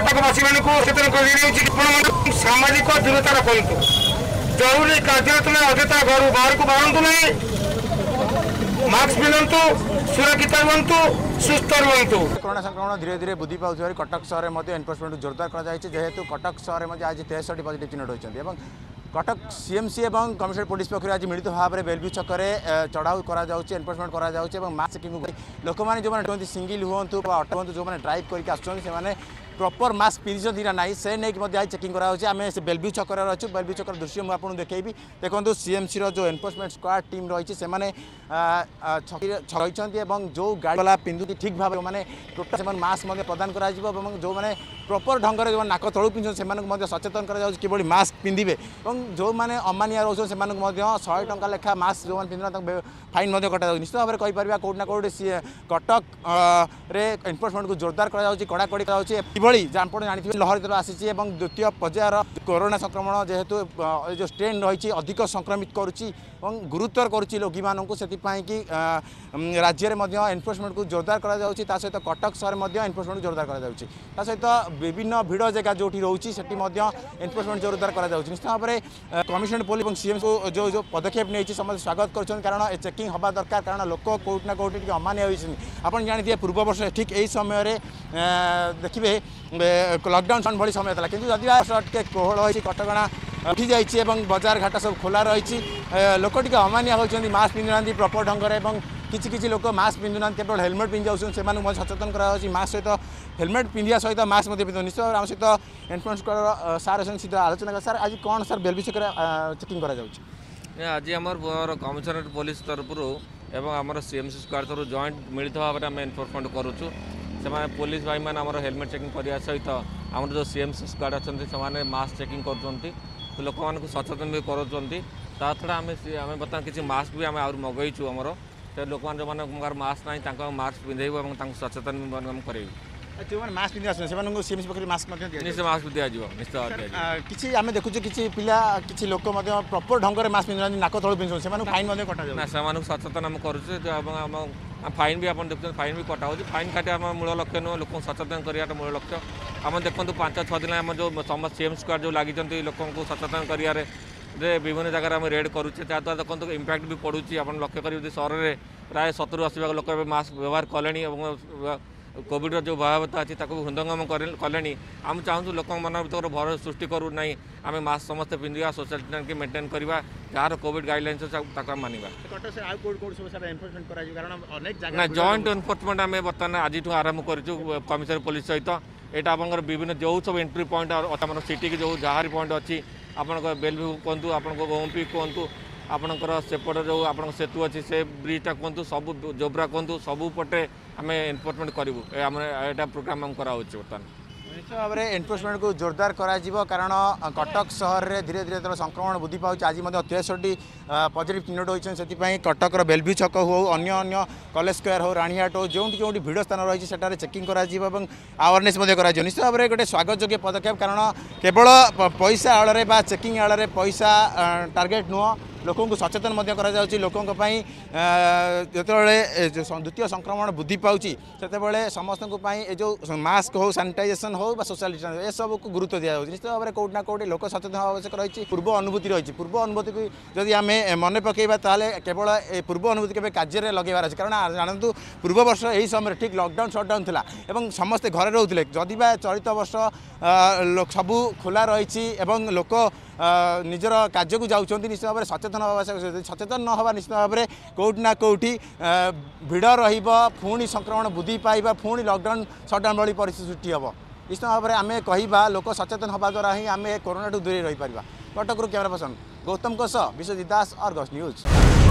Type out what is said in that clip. कटकवासी सचेतन कर सामाजिक दूरता रखु जरूरी कार्य तुम्हें अगेता घर बाहर को बाहर नहीं मास्क मिलतु सुरक्षित रुहतु सुस्थ रुहतु। कोरोना संक्रमण धीरे धीरे वृद्धि पाँच कटक सहर में एनफोर्समेंट जोरदार करेतु कटक सहर में आज 63 पॉजिटिव चिन्ह होती कटक सीएमसी और कमिश्नर पुलिस पक्ष आज मिलित भाव में बेलभू छक चढ़ाऊ एनफोर्समेंट कर मास्क चेकिंग लोक मैंने जो सिंगल हूँ अटो हूँ जो ड्राइव करके प्रॉपर मास्क पिंधि ना ना से नहीं आज चेकिंग करें से बेलभू छक अच्छे बेलभू छकर दृश्य मुझे आपको देखी देखो सीएमसी जो एनफोर्समेंट स्क्वाड टीम रही से जो गाड़ी वाला पिंधुति ठीक भाव मैंने टोटाल से मास्क प्रदान कर जो मैंने प्रॉपर ढंग से नाक तलू पिंधुँ से सचेतन कर मास्क पिंधे और जो मैंने अमानिया रोज से 100 टंका लेखा मास्क जो पिंधना फाइन कटा निश्चित भाव में कहीपर कौटना कौट कटक एनफोर्समेंट को जोरदार कड़ाकड़ी किभली जानपड़ जानते लहर जो आसी द्वितीय पर्यायर कोरोना संक्रमण जेहेतु जो स्ट्रेन रही अधिक संक्रमित करुच्ची और गुरुतर करुच्ची रोगी मानू से राज्य में एनफोर्समेंट को जोरदार करा सहित कटक सहर में एनफोर्समेंट को जोरदार करा सहित विभिन्न भिड़ जगह जो रोचे से एनफोर्समेंट जोरदार करा निश्चित भाव में कमिशनर पुलिस और सीएम को जो जो पदक्षेप नहीं समस्त स्वागत कर चेकिंग हवा दरकार कारण लोक कौटना कौटी अमानिया आपन जानते पूर्व वर्ष ठीक यही समय देखिए लकडाउन भाई समय था कि टे कोहल कटकणा उठी जाइए बजार घाट सब खोला रही लोक टे अमानिया होती मास्क पिंधुना प्रपर ढंग से किसी किसी लोक मास्क पिंधुना केवल हेलमेट पिंधि जाऊँ सचेतन कर सहित हेलमेट पिंधिया सहित मास्क पिंधु निश्चित भाव में आम सहित एनफोर्स सार सीधा आलोचना सार आज कौन सर बेलभू छक चेकिंग आज आम कमिशनरेट पुलिस तरफ एवं आम सीएमसी स्क्वाड तरफ जॉइंट मिलित भाव में आम एनफोर्समेंट करुचु से पुलिस भाई मैंने आम हेलमेट चेकिंग करने सहित आम जो सीएमसी स्क्वाड अच्छे मास्क चेकिंग कर लोक मानक सचेतन भी करा आम बर्तमान किसी मास्क भी आम आगे मगैचु आमर तो लोक मैंने जो मास्क ना मास्क पिंधेबू सचेतन करेबू जो मास्क पिंधि आसमी सीएमसी पक्ष मास्क पिंधि किसी आम देखु किसी पिला किसी लोक प्रपर ढंग से मास्क पिंधुना नाक तलू पिंधु से फाइन कटा से सचेतन आम करुचे फाइन भी आप देखते फाइन भी कटा हो फाइन काटे आम मूल लक्ष्य नुह लोक सचेतन करवाटा मूल लक्ष्य आम देखते 5-6 दिन आम जो समस्त सीएमसी स्क्वाड जो लगी लोक सचेतन कर विभिन्न जगह आम रेड करुचे त्यादा देखो इम्पैक्ट भी पड़ूँ आप लक्ष्य करेंगे सहर में प्राय 70-80 भाग लोक मास्क व्यवहार कले कोविड जो भयावहता अच्छी हृदयंगम कले आम चाहूँ लोक मन भर भय सृष्टि करू ना आम मास्क समस्ते पिंधा सोशल डिस्टेंस की मेंटेन करवा जार कोविड गाइडलाइंस मानवा जॉइंट एनफोर्समेंट आम बर्तमान आज आरंभ करूँ कमिश्नर पुलिस सहित यहाँ आप विभिन्न जो सब एंट्री पॉइंट आम सिटी की जो जहारी पॉइंट अच्छी आपंकर बेलभू कहतु आपंकर गोमपी कहतु आपंकर सेपट जो आप सेतु अच्छी से ब्रिजटा कहतु सब जोब्रा कहतु सबुपटे आम एनफोर्समेंट करूँ यहाँ प्रोग्राम आम कराऊ बर्तमान निश्चित भाव में एनफोर्समेंट को जोरदार करण कटक सहर में धीरे धीरे जो संक्रमण वृद्धि पाँच आज 63 पॉजिटिव चिन्ह होती से कटक बेलभू छक होने कलेज स्क्वायर हो राणीहाट हो जो जो भिड़ स्थान रही है चेकिंग अवेयरनेस निश्चित भाव में गोटे स्वागत योग्य पदक्षेप कारण केवल पैसा आड़े बा चेकिंग आड़े पैसा टार्गेट नुह लोकों को सचेतन लोकों जो द्वितीय संक्रमण वृद्धि पाँच से समस्त जो मास्क हो सानिटाइजेशन हो सोशल डिस्टेंस ए सब को गुरुत्व दिया निश्चित भाव में कौटना कौटी लोक सचेतन आवश्यक रही पूर्व अनुभूति को जदि आम मन पकेबा केवल पूर्व अनुभूति के कार्य लगेबार अच्छे कारण जानतु पूर्व वर्ष यही समय ठीक लकडाउन सटडाउन था और समस्ते घर रोते जदि बा चलित वर्ष सबू खोला रही लोक निजर कार्य को जाऊँ निश्चित भाव में सचेतन आवश्यक सचेतन न होगा निश्चित भाव में कौटिना कौटी भिड़ रही संक्रमण वृद्धि पाइबा पुणी लकडाउन सटडाउन भाई परिस्थिति सृष्टि हे निश्चित भाव में आम कह लोक सचेतन होगा द्वारा ही आम कोरोना दूरे रही पार कटकू कैमरा पर्सन गौतम कोश विश्वजित दास आर्गस न्यूज।